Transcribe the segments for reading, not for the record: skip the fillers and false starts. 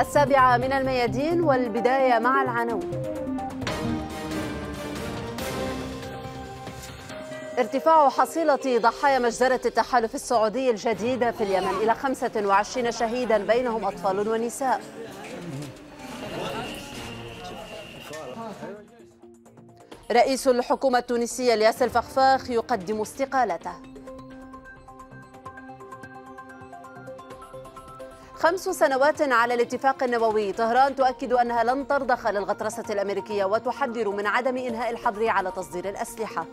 السابعة من الميادين، والبداية مع العناوين. ارتفاع حصيلة ضحايا مجزرة التحالف السعودي الجديدة في اليمن إلى 25 شهيدا بينهم أطفال ونساء. رئيس الحكومة التونسية إلياس الفخفاخ يقدم استقالته. 5 سنوات على الاتفاق النووي، طهران تؤكد أنها لن ترضخ للغطرسة الأمريكية وتحذر من عدم إنهاء الحظر على تصدير الأسلحة.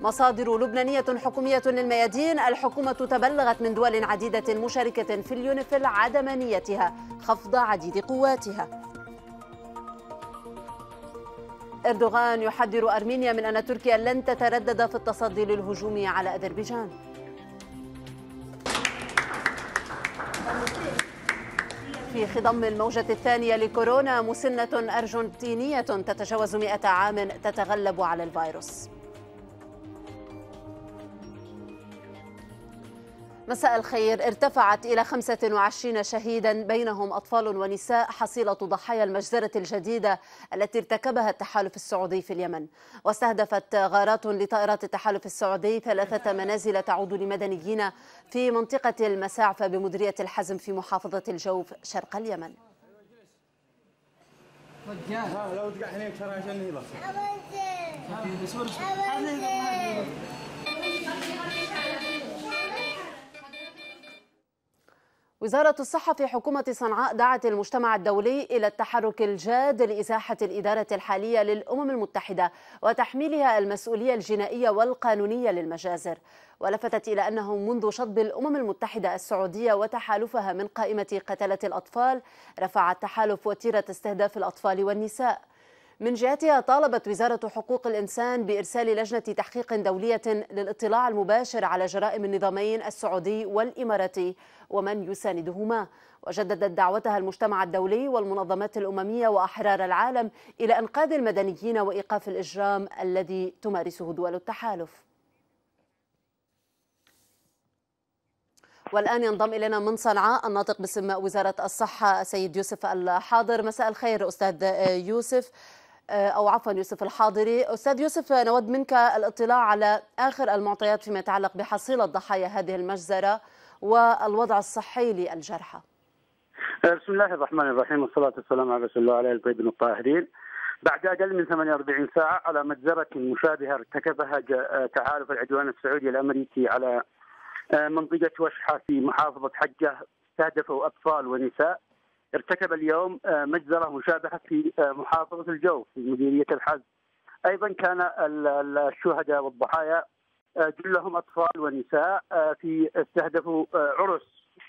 مصادر لبنانية حكومية للميادين، الحكومة تبلغت من دول عديدة مشاركة في اليونيفيل عدم نيتها خفض عديد قواتها. أردوغان يحذر أرمينيا من أن تركيا لن تتردد في التصدي للهجوم على أذربيجان. في خضم الموجة الثانية لكورونا، مسنة أرجنتينية تتجاوز 100 عام تتغلب على الفيروس. مساء الخير. ارتفعت إلى 25 شهيدا بينهم أطفال ونساء حصيلة ضحايا المجزرة الجديدة التي ارتكبها التحالف السعودي في اليمن، واستهدفت غارات لطائرات التحالف السعودي 3 منازل تعود لمدنيين في منطقة المساعفة بمديرية الحزم في محافظة الجوف شرق اليمن. وزارة الصحة في حكومة صنعاء دعت المجتمع الدولي إلى التحرك الجاد لإزاحة الإدارة الحالية للأمم المتحدة وتحميلها المسؤولية الجنائية والقانونية للمجازر، ولفتت إلى أنه منذ شطب الأمم المتحدة السعودية وتحالفها من قائمة قتلة الأطفال رفع التحالف وتيرة استهداف الأطفال والنساء. من جهتها طالبت وزارة حقوق الإنسان بإرسال لجنة تحقيق دولية للاطلاع المباشر على جرائم النظامين السعودي والإماراتي ومن يساندهما، وجددت دعوتها المجتمع الدولي والمنظمات الأممية وأحرار العالم إلى إنقاذ المدنيين وإيقاف الإجرام الذي تمارسه دول التحالف. والآن ينضم إلينا من صنعاء الناطق باسم وزارة الصحة السيد يوسف الحاضر. مساء الخير أستاذ يوسف، أو عفوا يوسف الحاضري. أستاذ يوسف، نود منك الاطلاع على آخر المعطيات فيما يتعلق بحصيلة ضحايا هذه المجزرة والوضع الصحي للجرحى. بسم الله الرحمن الرحيم، والصلاة والسلام على رسول الله وعلى آله الطيبين الطاهرين. بعد أقل من 48 ساعة على مجزرة مشابهة ارتكبها تحالف العدوان السعودي الأمريكي على منطقة وشحة في محافظة حجة، استهدفوا أطفال ونساء. ارتكب اليوم مجزرة مشابهة في محافظة الجوف في مديرية الحزم، أيضا كان الشهداء والضحايا جلهم أطفال ونساء، في استهدفوا عرس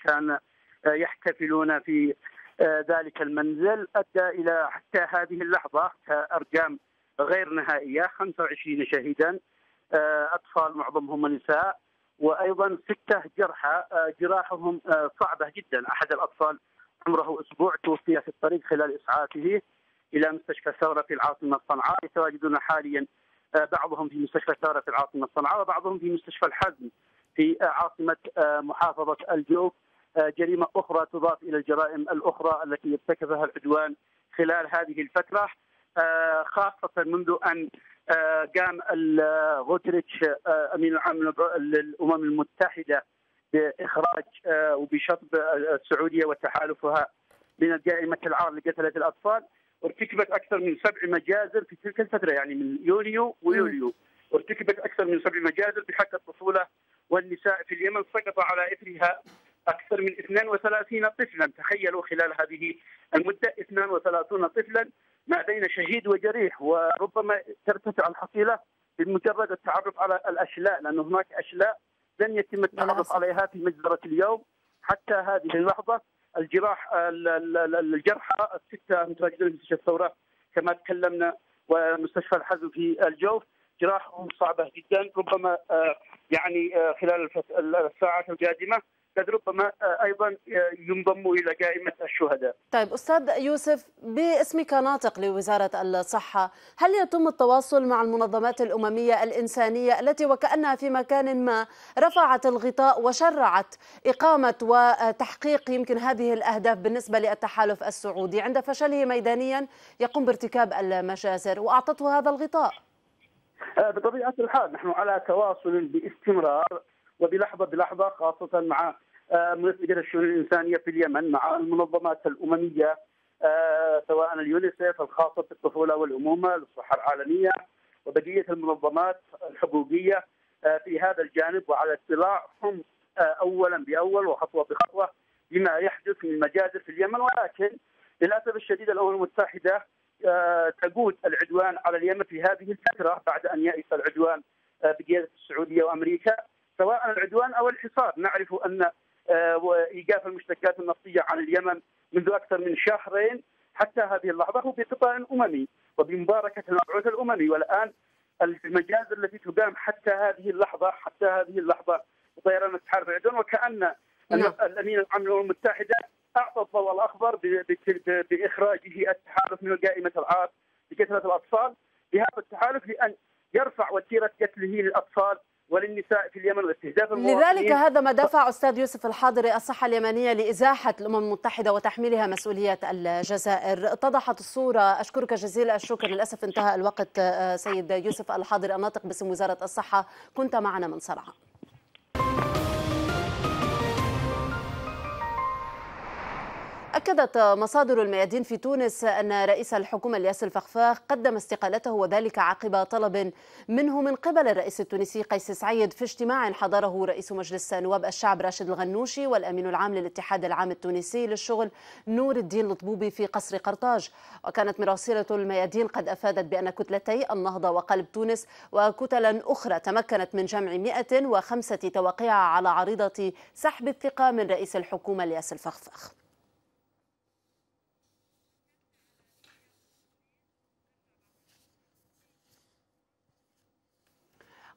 كان يحتفلون في ذلك المنزل، أدى إلى حتى هذه اللحظة أرقام غير نهائية، 25 شهيدا أطفال معظمهم نساء، وأيضا 6 جرحى جراحهم صعبة جدا. أحد الأطفال عمره أسبوع توفي في الطريق خلال إسعافه إلى مستشفى الثورة في العاصمة صنعاء. يتواجدون حاليا بعضهم في مستشفى الثورة في العاصمة صنعاء وبعضهم في مستشفى الحزم في عاصمة محافظة الجوف. جريمة أخرى تضاف إلى الجرائم الأخرى التي ارتكبها العدوان خلال هذه الفترة، خاصة منذ أن قام غوتريتش أمين العام للأمم المتحدة بإخراج وبشطب السعودية وتحالفها من قائمة العار لقتلة الأطفال. ارتكبت أكثر من 7 مجازر في تلك الفترة، يعني من يونيو ويوليو ارتكبت أكثر من 7 مجازر بحق الطفولة والنساء في اليمن، سقط على إثرها أكثر من 32 طفلا. تخيلوا خلال هذه المدة 32 طفلا ما بين شهيد وجريح، وربما ترتفع الحصيلة بمجرد التعرف على الأشلاء، لأن هناك أشلاء لن يتم التعرف عليها في مجزرة اليوم حتى هذه اللحظة. الجرحى 6 متواجدين في مستشفى الثورة كما تكلمنا ومستشفى الحزم في الجوف، جراحهم صعبة جدا، ربما يعني خلال الساعات القادمة قد ربما ايضا ينضموا الى قائمه الشهداء. طيب استاذ يوسف، باسمك ناطق لوزاره الصحه، هل يتم التواصل مع المنظمات الامميه الانسانيه التي وكانها في مكان ما رفعت الغطاء وشرعت اقامه وتحقيق يمكن هذه الاهداف بالنسبه للتحالف السعودي عند فشله ميدانيا يقوم بارتكاب المجازر واعطته هذا الغطاء؟ بطبيعه الحال نحن على تواصل باستمرار وبلحظه بلحظه، خاصه مع منسقين الشؤون الانسانيه في اليمن، مع المنظمات الامميه سواء اليونيسف الخاصه بالطفوله والامومه للصحه العالميه وبقيه المنظمات الحقوقيه في هذا الجانب، وعلى اطلاع هم اولا باول وخطوه بخطوه بما يحدث من مجازر في اليمن. ولكن للاسف الشديد الامم المتحده تقود العدوان على اليمن في هذه الفتره بعد ان يئس العدوان بقياده السعوديه وامريكا، سواء العدوان او الحصار. نعرف ان ايقاف المشتكات النفطيه عن اليمن منذ اكثر من شهرين حتى هذه اللحظه هو بقطاع اممي وبمباركه المبعوث الاممي، والان المجازر التي تقام حتى هذه اللحظه طيران التحالف العدوان، وكأن الامين العام للامم المتحده اعطى الضوء الاخضر باخراجه التحالف من قائمه العار بكثره الاطفال لهذا التحالف، لان يرفع وتيره قتله للاطفال وللنساء في اليمن واستهداف المواطنين. لذلك هذا ما دفع أستاذ يوسف الحاضري الصحة اليمنية لإزاحة الأمم المتحدة وتحميلها مسؤولية الجزائر. اتضحت الصورة. أشكرك جزيل الشكر، للأسف انتهى الوقت. سيد يوسف الحاضري الناطق باسم وزارة الصحة كنت معنا من صنعاء. أكدت مصادر الميادين في تونس أن رئيس الحكومة إلياس الفخفاخ قدم استقالته، وذلك عقب طلب منه من قبل الرئيس التونسي قيس سعيد في اجتماع حضره رئيس مجلس نواب الشعب راشد الغنوشي والأمين العام للاتحاد العام التونسي للشغل نور الدين الطبوبي في قصر قرطاج. وكانت مراسلة الميادين قد أفادت بأن كتلتي النهضة وقلب تونس وكتلا أخرى تمكنت من جمع 105 توقيع على عريضة سحب الثقة من رئيس الحكومة إلياس الفخفاخ.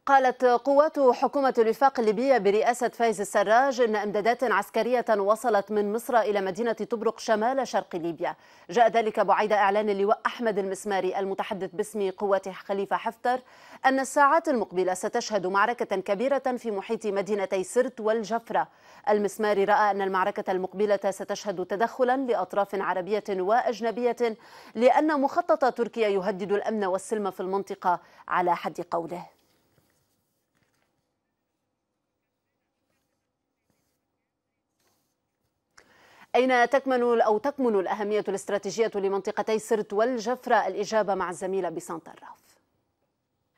قالت قوات حكومة الوفاق الليبية برئاسة فايز السراج إن إمدادات عسكرية وصلت من مصر إلى مدينة طبرق شمال شرق ليبيا. جاء ذلك بعد إعلان اللواء أحمد المسماري المتحدث باسم قوات خليفة حفتر أن الساعات المقبلة ستشهد معركة كبيرة في محيط مدينتي سرت والجفرة. المسماري رأى أن المعركة المقبلة ستشهد تدخلا لأطراف عربية وأجنبية، لأن مخطط تركيا يهدد الأمن والسلم في المنطقة على حد قوله. أين تكمن الأهمية الاستراتيجية لمنطقتي سرت والجفرة؟ الإجابة مع الزميلة بسانت الراف.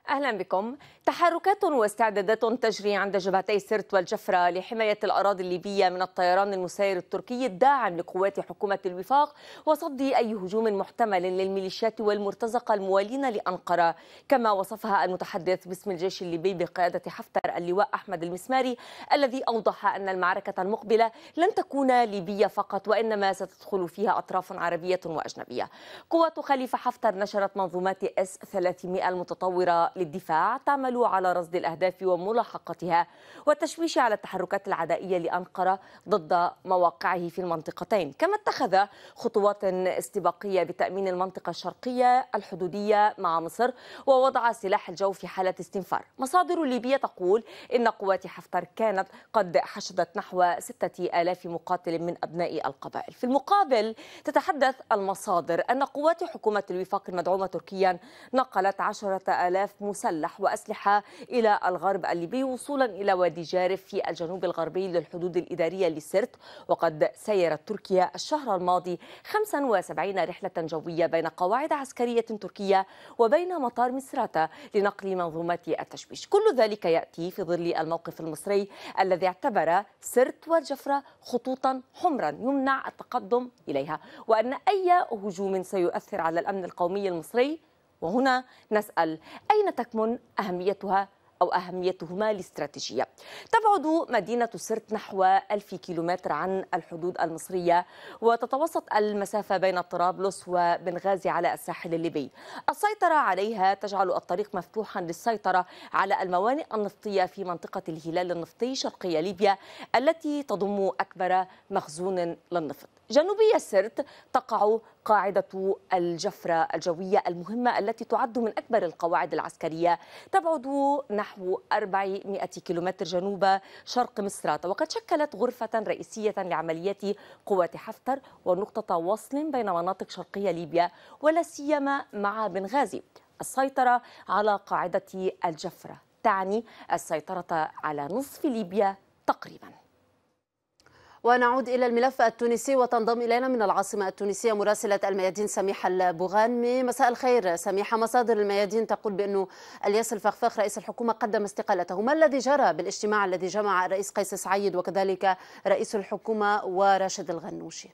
أهلا بكم. تحركات واستعدادات تجري عند جبهتي سرت والجفرة لحماية الأراضي الليبية من الطيران المسير التركي الداعم لقوات حكومة الوفاق، وصد أي هجوم محتمل للميليشيات والمرتزقة الموالين لأنقرة، كما وصفها المتحدث باسم الجيش الليبي بقيادة حفتر اللواء أحمد المسماري، الذي أوضح أن المعركة المقبلة لن تكون ليبية فقط، وإنما ستدخل فيها أطراف عربية وأجنبية. قوات خليفة حفتر نشرت منظومات S-300 المتطورة للدفاع تعمل على رصد الأهداف وملاحقتها والتشويش على التحركات العدائية لأنقرة ضد مواقعه في المنطقتين، كما اتخذ خطوات استباقية بتأمين المنطقة الشرقية الحدودية مع مصر ووضع سلاح الجو في حالة استنفار. مصادر ليبية تقول إن قوات حفتر كانت قد حشدت نحو 6000 مقاتل من أبناء القبائل. في المقابل تتحدث المصادر أن قوات حكومة الوفاق المدعومة تركيا نقلت 10000 مسلح وأسلحة إلى الغرب الليبي وصولا إلى وادي جارف في الجنوب الغربي للحدود الإدارية لسرت. وقد سيرت تركيا الشهر الماضي 75 رحلة جوية بين قواعد عسكرية تركية وبين مطار مصراتة لنقل منظومات التشويش. كل ذلك يأتي في ظل الموقف المصري الذي اعتبر سرت والجفرة خطوطا حمرا يمنع التقدم إليها، وأن أي هجوم سيؤثر على الأمن القومي المصري. وهنا نسأل أين تكمن أهميتها أو أهميتهما الاستراتيجية. تبعد مدينة سرت نحو 1000 كيلومتر عن الحدود المصرية، وتتوسط المسافة بين طرابلس وبنغازي على الساحل الليبي. السيطرة عليها تجعل الطريق مفتوحا للسيطرة على الموانئ النفطية في منطقة الهلال النفطي شرقية ليبيا التي تضم أكبر مخزون للنفط. جنوبية سرت تقع قاعدة الجفرة الجوية المهمة التي تعد من أكبر القواعد العسكرية، تبعد نحو 400 كيلومتر جنوب شرق مصراتة، وقد شكلت غرفة رئيسية لعمليات قوات حفتر ونقطة وصل بين مناطق شرقية ليبيا ولا سيما مع بنغازي. السيطرة على قاعدة الجفرة تعني السيطرة على نصف ليبيا تقريباً. ونعود إلى الملف التونسي، وتنضم إلينا من العاصمة التونسية مراسلة الميادين سميحة البغاني. مساء الخير سميحة. مصادر الميادين تقول بأنه إلياس الفخفاخ رئيس الحكومة قدم استقالته، ما الذي جرى بالاجتماع الذي جمع الرئيس قيس سعيد وكذلك رئيس الحكومة وراشد الغنوشي؟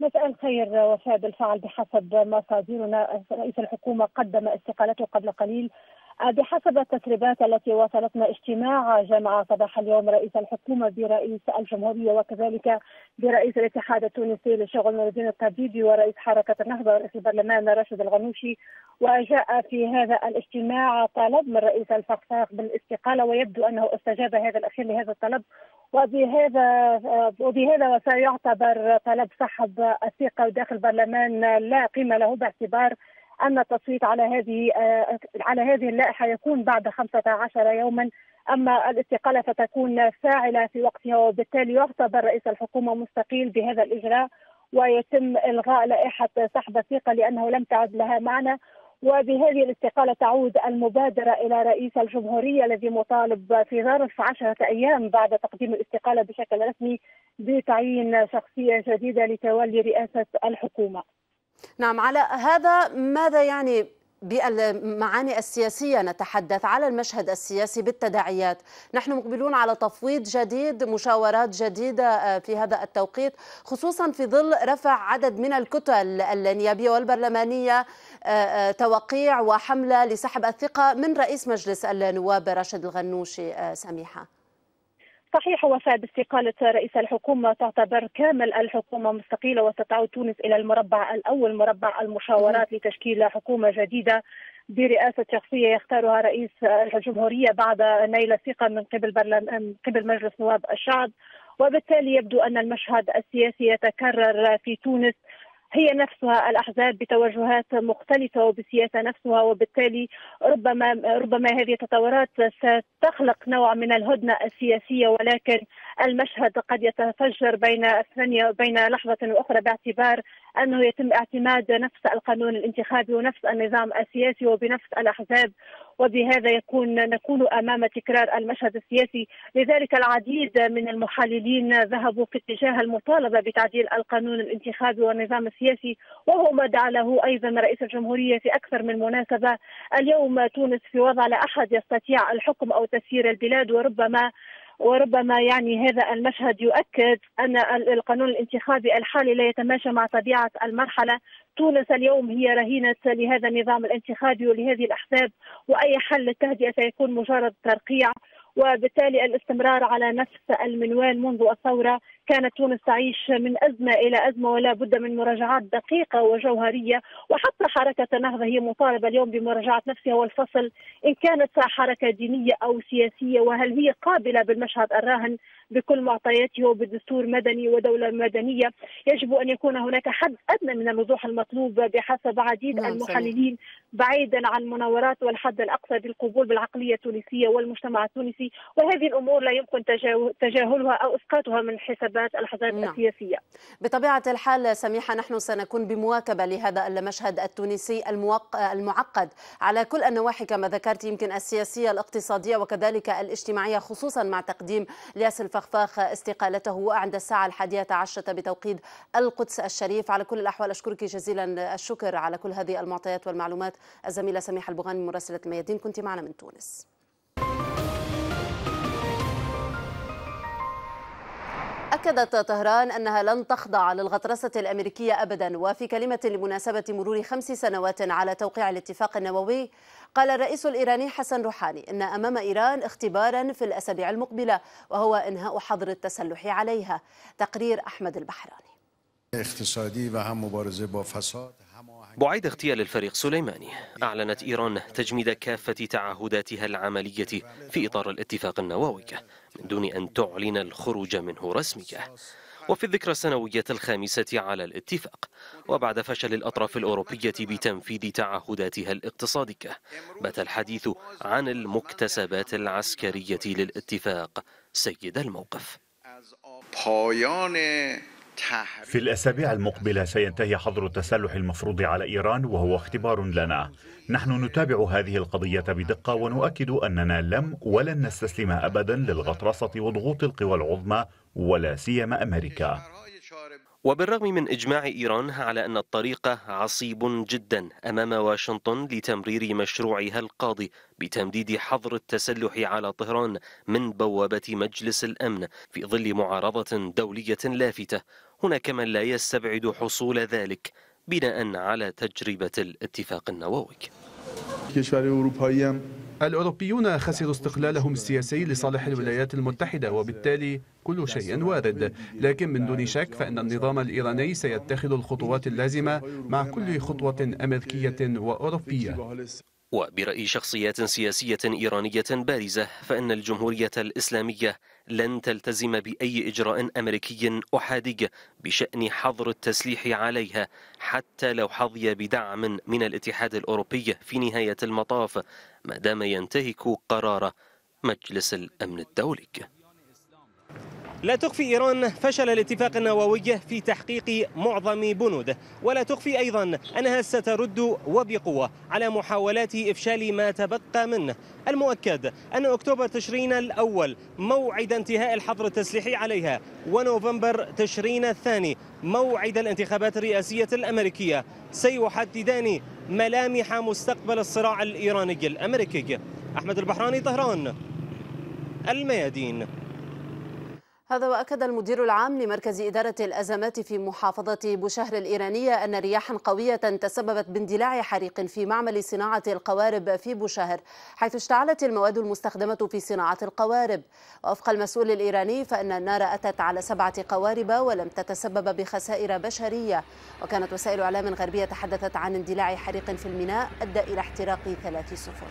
مساء الخير وفاء. بالفعل بحسب مصادرنا رئيس الحكومة قدم استقالته قبل قليل. بحسب التسريبات التي وصلتنا اجتماع جمع صباح اليوم رئيس الحكومة برئيس الجمهورية وكذلك برئيس الاتحاد التونسي للشغل نور الدين الطبوبي ورئيس حركة النهضة ورئيس البرلمان راشد الغنوشي، وجاء في هذا الاجتماع طلب من رئيس الفخفاخ بالاستقالة، ويبدو أنه استجاب هذا الأخير لهذا الطلب، وبهذا سيعتبر طلب سحب الثقة داخل البرلمان لا قيمة له، باعتبار أن التصويت على هذه اللائحة يكون بعد 15 يوما، أما الاستقالة فتكون فاعلة في وقتها، وبالتالي يعتبر رئيس الحكومة مستقيل بهذا الإجراء ويتم إلغاء لائحة سحب الثقة لأنه لم تعد لها معنى. وبهذه الاستقالة تعود المبادرة إلى رئيس الجمهورية الذي مطالب في ظرف 10 أيام بعد تقديم الاستقالة بشكل رسمي بتعيين شخصية جديدة لتولي رئاسة الحكومة. نعم، على هذا ماذا يعني بالمعاني السياسية؟ نتحدث على المشهد السياسي بالتداعيات. نحن مقبلون على تفويض جديد، مشاورات جديدة في هذا التوقيت، خصوصا في ظل رفع عدد من الكتل النيابية والبرلمانية توقيع وحملة لسحب الثقة من رئيس مجلس النواب راشد الغنوشي. سميحة، صحيح وفاء، باستقالة رئيس الحكومة تعتبر كامل الحكومة مستقيلة، وستعود تونس إلى المربع الأول، مربع المشاورات، لتشكيل حكومة جديدة برئاسة شخصية يختارها رئيس الجمهورية بعد نيل الثقة من قبل مجلس نواب الشعب. وبالتالي يبدو أن المشهد السياسي يتكرر في تونس، هي نفسها الأحزاب بتوجهات مختلفة وبسياسة نفسها، وبالتالي ربما هذه التطورات ستخلق نوع من الهدنة السياسية، ولكن المشهد قد يتفجر بين لحظة وأخرى، باعتبار أنه يتم اعتماد نفس القانون الانتخابي ونفس النظام السياسي وبنفس الأحزاب، وبهذا نكون أمام تكرار المشهد السياسي. لذلك العديد من المحللين ذهبوا في اتجاه المطالبة بتعديل القانون الانتخابي والنظام السياسي، وهو ما دعا له أيضا رئيس الجمهورية في أكثر من مناسبة. اليوم تونس في وضع لا أحد يستطيع الحكم أو تسيير البلاد، وربما يعني هذا المشهد يؤكد أن القانون الانتخابي الحالي لا يتماشى مع طبيعة المرحلة. تونس اليوم هي رهينة لهذا النظام الانتخابي ولهذه الأحزاب، وأي حل للتهدئة سيكون مجرد ترقيع، وبالتالي الاستمرار على نفس المنوال منذ الثورة. كانت تونس تعيش من أزمة إلى أزمة، ولا بد من مراجعات دقيقة وجوهرية، وحتى حركة النهضة هي مطالبة اليوم بمراجعة نفسها والفصل، إن كانت حركة دينية أو سياسية، وهل هي قابلة بالمشهد الراهن بكل معطياته وبدستور مدني ودولة مدنية. يجب أن يكون هناك حد أدنى من الوضوح المطلوب بحسب عديد المحللين، بعيدا عن المناورات والحد الأقصى بالقبول بالعقلية التونسية والمجتمع التونسي، وهذه الأمور لا يمكن تجاهلها أو إسقاطها من حساب الأحزاب السياسية. بطبيعة الحال سميحة، نحن سنكون بمواكبة لهذا المشهد التونسي المعقد على كل النواحي كما ذكرت، يمكن السياسية، الاقتصادية وكذلك الاجتماعية، خصوصا مع تقديم إلياس الفخفاخ استقالته عند الساعة 11 بتوقيت القدس الشريف. على كل الأحوال أشكرك جزيلا الشكر على كل هذه المعطيات والمعلومات. الزميلة سميحة البغاني مراسلة الميادين كنت معنا من تونس. أكدت طهران أنها لن تخضع للغطرسة الأمريكية أبدا. وفي كلمة لمناسبة مرور 5 سنوات على توقيع الاتفاق النووي، قال الرئيس الإيراني حسن روحاني إن أمام إيران اختبارا في الأسابيع المقبلة، وهو إنهاء حظر التسلح عليها. تقرير أحمد المسماري. بعيد اغتيال الفريق سليماني، أعلنت إيران تجميد كافة تعهداتها العملية في إطار الاتفاق النووي من دون أن تعلن الخروج منه رسميا. وفي الذكرى السنوية الخامسة على الاتفاق، وبعد فشل الأطراف الأوروبية بتنفيذ تعهداتها الاقتصادية، بات الحديث عن المكتسبات العسكرية للاتفاق سيد الموقف. في الأسابيع المقبلة سينتهي حظر التسلح المفروض على إيران، وهو اختبار لنا. نحن نتابع هذه القضية بدقة، ونؤكد أننا ولن نستسلم أبدا للغطرسة وضغوط القوى العظمى، ولا سيما أمريكا. وبالرغم من إجماع إيران على أن الطريق عصيب جدا أمام واشنطن لتمرير مشروعها القاضي بتمديد حظر التسلح على طهران من بوابة مجلس الأمن في ظل معارضة دولية لافتة، هناك من لا يستبعد حصول ذلك بناء على تجربة الاتفاق النووي. الأوروبيون خسروا استقلالهم السياسي لصالح الولايات المتحدة، وبالتالي كل شيء وارد. لكن من دون شك فإن النظام الإيراني سيتخذ الخطوات اللازمة مع كل خطوة أمريكية وأوروبية. وبرأي شخصيات سياسية إيرانية بارزة، فإن الجمهورية الإسلامية لن تلتزم بأي إجراء أمريكي أحادي بشأن حظر التسليح عليها، حتى لو حظي بدعم من الاتحاد الأوروبي في نهاية المطاف، ما دام ينتهك قرار مجلس الأمن الدولي. لا تخفي إيران فشل الاتفاق النووي في تحقيق معظم بنوده، ولا تخفي أيضا أنها سترد وبقوة على محاولات إفشال ما تبقى منه. المؤكد أن أكتوبر تشرين الأول موعد انتهاء الحظر التسليحي عليها، ونوفمبر تشرين الثاني موعد الانتخابات الرئاسية الأمريكية سيحددان ملامح مستقبل الصراع الإيراني الأمريكي. أحمد البحراني، طهران، الميادين. هذا. وأكد المدير العام لمركز إدارة الأزمات في محافظة بوشهر الإيرانية أن رياحا قوية تسببت باندلاع حريق في معمل صناعة القوارب في بوشهر، حيث اشتعلت المواد المستخدمة في صناعة القوارب. وفق المسؤول الإيراني فإن النار أتت على 7 قوارب ولم تتسبب بخسائر بشرية. وكانت وسائل إعلام غربية تحدثت عن اندلاع حريق في الميناء أدى إلى احتراق 3 سفن.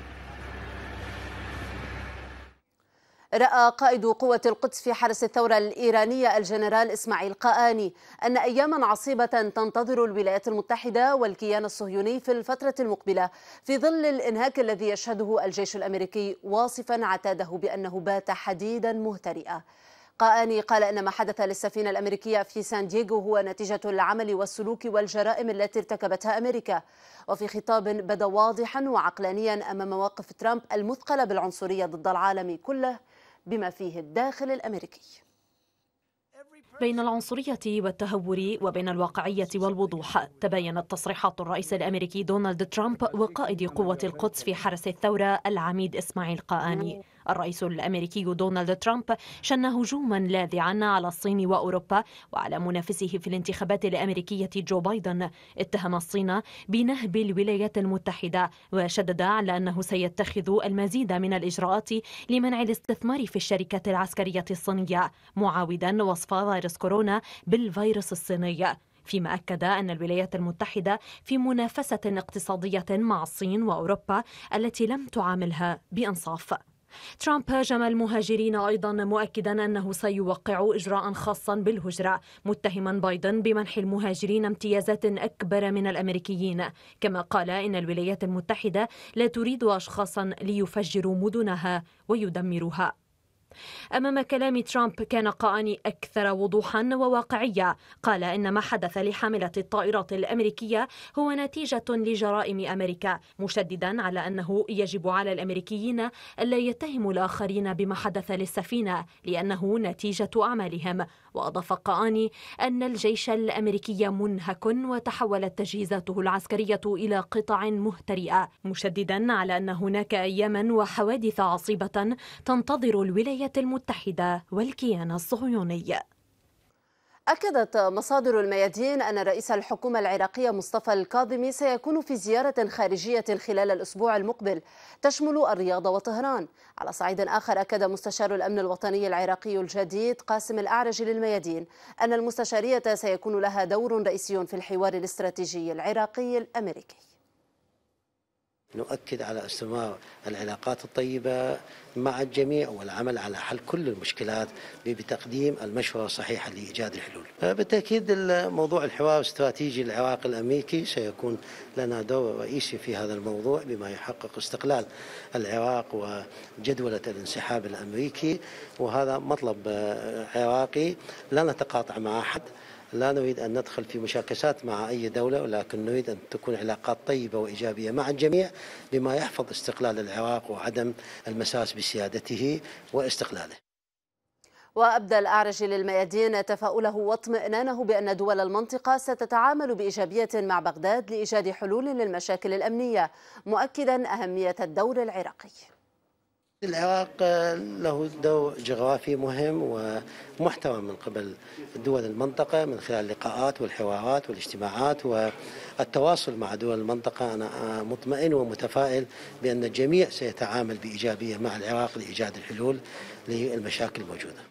رأى قائد قوة القدس في حرس الثورة الإيرانية الجنرال إسماعيل قاآني أن أياما عصيبة تنتظر الولايات المتحدة والكيان الصهيوني في الفترة المقبلة، في ظل الإنهاك الذي يشهده الجيش الأمريكي، واصفا عتاده بأنه بات حديدا مهترئا. قاآني قال أن ما حدث للسفينة الأمريكية في سان دييغو هو نتيجة العمل والسلوك والجرائم التي ارتكبتها أمريكا. وفي خطاب بدا واضحا وعقلانيا أمام مواقف ترامب المثقلة بالعنصرية ضد العالم كله بما فيه الداخل الأمريكي. بين العنصرية والتهور وبين الواقعية والوضوح، تباينت تصريحات الرئيس الأمريكي دونالد ترامب وقائد قوة القدس في حرس الثورة العميد إسماعيل قاآني. الرئيس الأمريكي دونالد ترامب شن هجوما لاذعا على الصين وأوروبا وعلى منافسه في الانتخابات الأمريكية جو بايدن. اتهم الصين بنهب الولايات المتحدة، وشدد على أنه سيتخذ المزيد من الإجراءات لمنع الاستثمار في الشركات العسكرية الصينية، معاودا وصف فيروس كورونا بالفيروس الصيني. فيما أكد أن الولايات المتحدة في منافسة اقتصادية مع الصين وأوروبا التي لم تعاملها بإنصاف. ترامب هاجم المهاجرين أيضا، مؤكدا أنه سيوقع إجراء خاصا بالهجرة، متهما بايدن بمنح المهاجرين امتيازات أكبر من الأمريكيين. كما قال إن الولايات المتحدة لا تريد أشخاصا ليفجروا مدنها ويدمروها. أمام كلام ترامب كان قاآني أكثر وضوحا وواقعية، قال إن ما حدث لحاملة الطائرات الأمريكية هو نتيجة لجرائم أمريكا، مشددا على أنه يجب على الأمريكيين ألا يتهموا الآخرين بما حدث للسفينة لأنه نتيجة أعمالهم. وأضاف قاآني أن الجيش الأمريكي منهك وتحولت تجهيزاته العسكرية إلى قطع مهترئة، مشددا على أن هناك أياما وحوادث عصيبة تنتظر الولايات المتحدة والكيان الصهيوني. أكدت مصادر الميادين أن رئيس الحكومة العراقية مصطفى الكاظمي سيكون في زيارة خارجية خلال الأسبوع المقبل تشمل الرياض وطهران. على صعيد آخر، أكد مستشار الأمن الوطني العراقي الجديد قاسم الأعرجي للميادين أن المستشارية سيكون لها دور رئيسي في الحوار الاستراتيجي العراقي الأمريكي. نؤكد على استمرار العلاقات الطيبة مع الجميع والعمل على حل كل المشكلات بتقديم المشورة الصحيحة لإيجاد الحلول. بالتأكيد موضوع الحوار الاستراتيجي العراقي الأمريكي سيكون لنا دور رئيسي في هذا الموضوع بما يحقق استقلال العراق وجدولة الانسحاب الأمريكي، وهذا مطلب عراقي لا نتقاطع مع أحد. لا نريد أن ندخل في مشاكسات مع أي دولة، ولكن نريد أن تكون علاقات طيبة وإيجابية مع الجميع بما يحفظ استقلال العراق وعدم المساس بسيادته واستقلاله. وأبدى الأعرجي للميادين تفاؤله واطمئنانه بأن دول المنطقة ستتعامل بإيجابية مع بغداد لإيجاد حلول للمشاكل الأمنية، مؤكدا أهمية الدور العراقي. العراق له دور جغرافي مهم ومحترم من قبل دول المنطقة من خلال اللقاءات والحوارات والاجتماعات والتواصل مع دول المنطقة. أنا مطمئن ومتفائل بأن الجميع سيتعامل بإيجابية مع العراق لإيجاد الحلول للمشاكل الموجودة.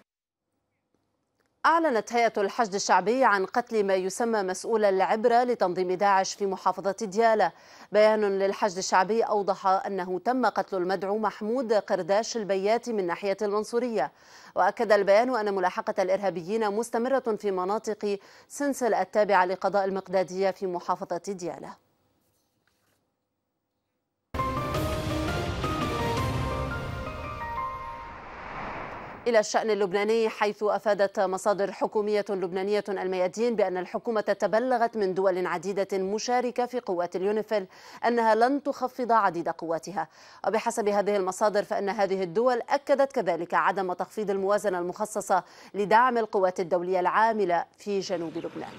أعلنت هيئة الحشد الشعبي عن قتل ما يسمى مسؤول العبرة لتنظيم داعش في محافظة ديالى. بيان للحشد الشعبي أوضح أنه تم قتل المدعو محمود قرداش البياتي من ناحية المنصورية، وأكد البيان أن ملاحقة الإرهابيين مستمرة في مناطق سنسل التابعة لقضاء المقدادية في محافظة ديالى. إلى الشأن اللبناني، حيث أفادت مصادر حكومية لبنانية الميادين بأن الحكومة تبلغت من دول عديدة مشاركة في قوات اليونيفيل أنها لن تخفض عديد قواتها. وبحسب هذه المصادر فإن هذه الدول أكدت كذلك عدم تخفيض الموازنة المخصصة لدعم القوات الدولية العاملة في جنوب لبنان.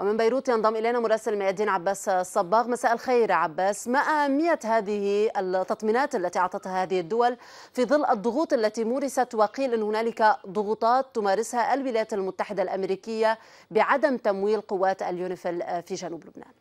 ومن بيروت ينضم إلينا مراسل الميادين عباس الصباغ. مساء الخير عباس، ما أهمية هذه التطمينات التي أعطتها هذه الدول في ظل الضغوط التي مورست، وقيل أن هنالك ضغوطات تمارسها الولايات المتحدة الأمريكية بعدم تمويل قوات اليونيفيل في جنوب لبنان؟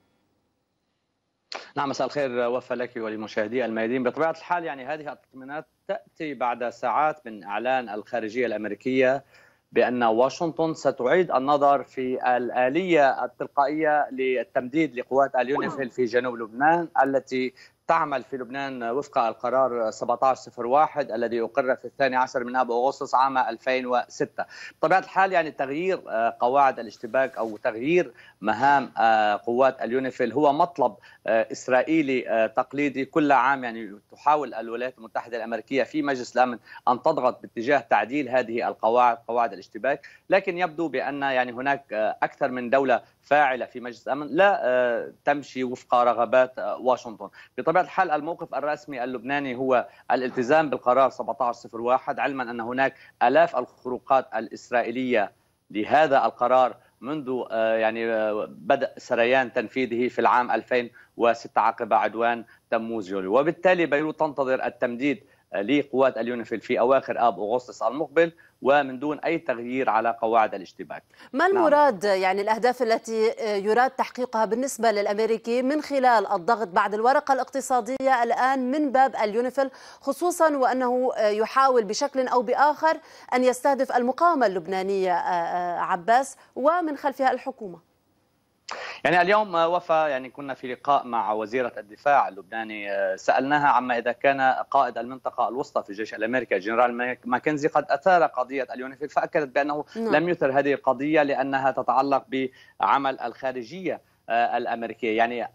نعم، مساء الخير وفى لك ولمشاهدي الميادين. بطبيعة الحال يعني هذه التطمينات تأتي بعد ساعات من إعلان الخارجية الأمريكية بأن واشنطن ستعيد النظر في الآلية التلقائية للتمديد لقوات اليونيفيل في جنوب لبنان التي تعمل في لبنان وفق القرار 1701 الذي أقر في 12 من آب أغسطس عام 2006. بطبيعة الحال يعني تغيير قواعد الاشتباك أو تغيير مهام قوات اليونيفيل هو مطلب إسرائيلي تقليدي كل عام. يعني تحاول الولايات المتحدة الأمريكية في مجلس الأمن أن تضغط باتجاه تعديل هذه القواعد، قواعد الاشتباك، لكن يبدو بأن يعني هناك أكثر من دولة فاعلة في مجلس الأمن لا تمشي وفق رغبات واشنطن. بطبيعة الحال الموقف الرسمي اللبناني هو الالتزام بالقرار 1701، علما أن هناك آلاف الخروقات الإسرائيلية لهذا القرار منذ يعني بدأ سريان تنفيذه في العام 2006 عقب عدوان تموز يوليو، وبالتالي بيروت تنتظر التمديد لقوات اليونيفيل في أواخر آب أغسطس المقبل ومن دون أي تغيير على قواعد الاشتباك. ما المراد يعني الأهداف التي يراد تحقيقها بالنسبة للأمريكي من خلال الضغط بعد الورقة الاقتصادية الآن من باب اليونيفيل، خصوصا وأنه يحاول بشكل أو بآخر أن يستهدف المقاومة اللبنانية عباس ومن خلفها الحكومة؟ يعني اليوم وفى يعني كنا في لقاء مع وزيرة الدفاع اللبناني، سألناها عما إذا كان قائد المنطقة الوسطى في الجيش الأمريكي جنرال ماكنزي قد أثار قضية اليونيفيل، فأكدت بأنه لم يثر هذه القضية لأنها تتعلق بعمل الخارجية الأمريكية. يعني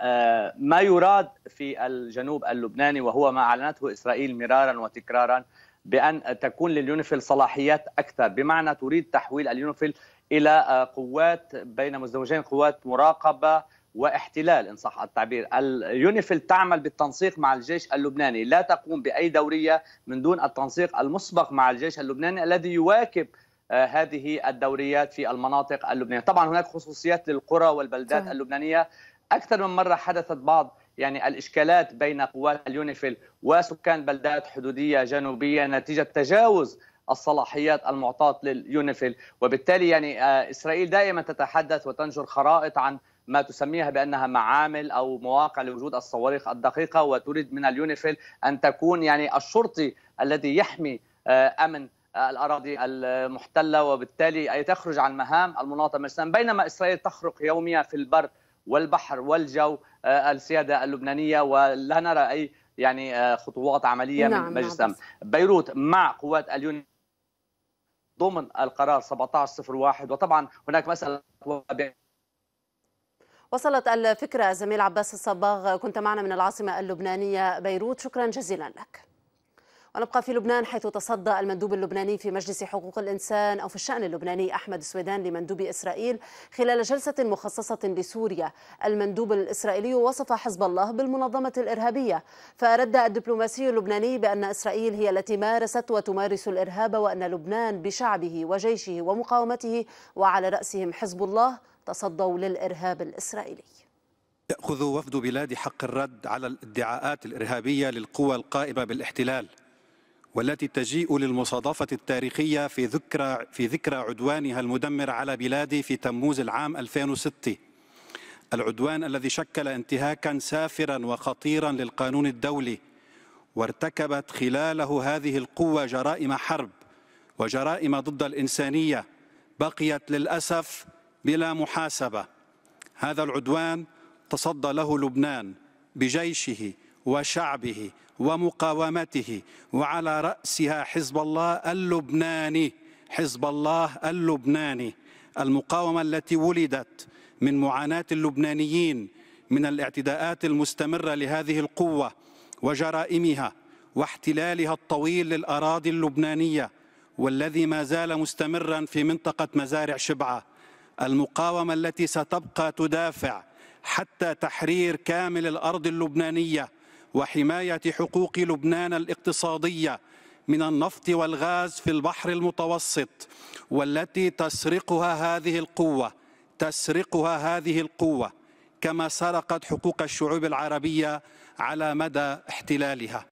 ما يراد في الجنوب اللبناني وهو ما أعلنته إسرائيل مرارا وتكرارا بأن تكون لليونيفيل صلاحيات أكثر، بمعنى تريد تحويل اليونيفيل إلى قوات بين مزدوجين، قوات مراقبة واحتلال إن صح التعبير. اليونيفيل تعمل بالتنسيق مع الجيش اللبناني، لا تقوم بأي دورية من دون التنسيق المسبق مع الجيش اللبناني الذي يواكب هذه الدوريات في المناطق اللبنانية. طبعا هناك خصوصيات للقرى والبلدات اللبنانية، أكثر من مرة حدثت بعض يعني الإشكالات بين قوات اليونيفيل وسكان بلدات حدودية جنوبية نتيجة تجاوز الصلاحيات المعطاة لليونيفيل. وبالتالي يعني إسرائيل دائما تتحدث وتنشر خرائط عن ما تسميها بأنها معامل أو مواقع لوجود الصواريخ الدقيقة، وتريد من اليونيفيل أن تكون يعني الشرطي الذي يحمي أمن الأراضي المحتلة، وبالتالي أي تخرج عن مهام المناطة مجلسا، بينما إسرائيل تخرق يوميا في البر والبحر والجو السيادة اللبنانية، ولا نرى أي يعني خطوات عملية من مجلس الأمن. بيروت مع قوات اليونيفيل ضمن القرار 1701. وطبعا هناك مسألة وصلت الفكرة. زميل عباس الصباغ كنت معنا من العاصمة اللبنانية بيروت، شكرا جزيلا لك. ونبقى في لبنان، حيث تصدى المندوب اللبناني في مجلس حقوق الإنسان أو في الشأن اللبناني أحمد سويدان لمندوب إسرائيل خلال جلسة مخصصة لسوريا. المندوب الإسرائيلي وصف حزب الله بالمنظمة الإرهابية، فرد الدبلوماسي اللبناني بأن إسرائيل هي التي مارست وتمارس الإرهاب، وأن لبنان بشعبه وجيشه ومقاومته وعلى رأسهم حزب الله تصدوا للإرهاب الإسرائيلي. يأخذ وفد بلادي حق الرد على الادعاءات الإرهابية للقوى القائمة بالاحتلال، والتي تجيء للمصادفة التاريخية في ذكرى عدوانها المدمر على بلادي في تموز العام 2006، العدوان الذي شكل انتهاكا سافرا وخطيرا للقانون الدولي، وارتكبت خلاله هذه القوة جرائم حرب وجرائم ضد الإنسانية بقيت للأسف بلا محاسبة. هذا العدوان تصدى له لبنان بجيشه وشعبه ومقاومته، وعلى رأسها حزب الله اللبناني، حزب الله اللبناني، المقاومة التي ولدت من معاناة اللبنانيين من الاعتداءات المستمرة لهذه القوة وجرائمها واحتلالها الطويل للأراضي اللبنانية، والذي ما زال مستمرا في منطقة مزارع شبعة. المقاومة التي ستبقى تدافع حتى تحرير كامل الأرض اللبنانية وحماية حقوق لبنان الاقتصادية من النفط والغاز في البحر المتوسط، والتي تسرقها هذه القوة كما سرقت حقوق الشعوب العربية على مدى احتلالها.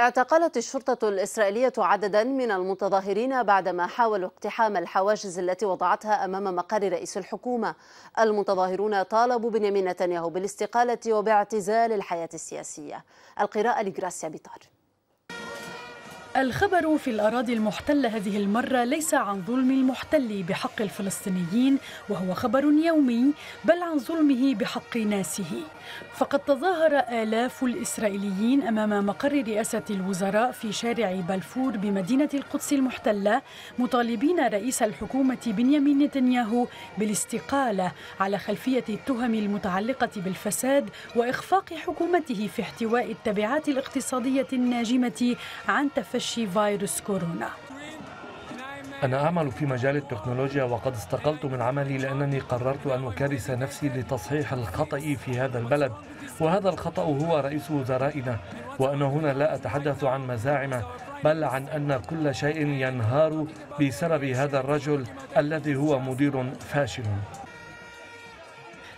اعتقلت الشرطة الإسرائيلية عددا من المتظاهرين بعدما حاولوا اقتحام الحواجز التي وضعتها أمام مقر رئيس الحكومة. المتظاهرون طالبوا بنيامين نتنياهو بالاستقالة وباعتزال الحياة السياسية. القراءة لجراسيا بيطار. الخبر في الأراضي المحتلة هذه المرة ليس عن ظلم المحتل بحق الفلسطينيين، وهو خبر يومي، بل عن ظلمه بحق ناسه. فقد تظاهر آلاف الإسرائيليين أمام مقر رئاسة الوزراء في شارع بلفور بمدينة القدس المحتلة، مطالبين رئيس الحكومة بنيامين نتنياهو بالاستقالة على خلفية التهم المتعلقة بالفساد وإخفاق حكومته في احتواء التبعات الاقتصادية الناجمة عن تفشي فيروس كورونا. أنا أعمل في مجال التكنولوجيا، وقد استقلت من عملي لأنني قررت أن أكرس نفسي لتصحيح الخطأ في هذا البلد، وهذا الخطأ هو رئيس وزرائنا. وأنا هنا لا أتحدث عن مزاعم، بل عن أن كل شيء ينهار بسبب هذا الرجل الذي هو مدير فاشل.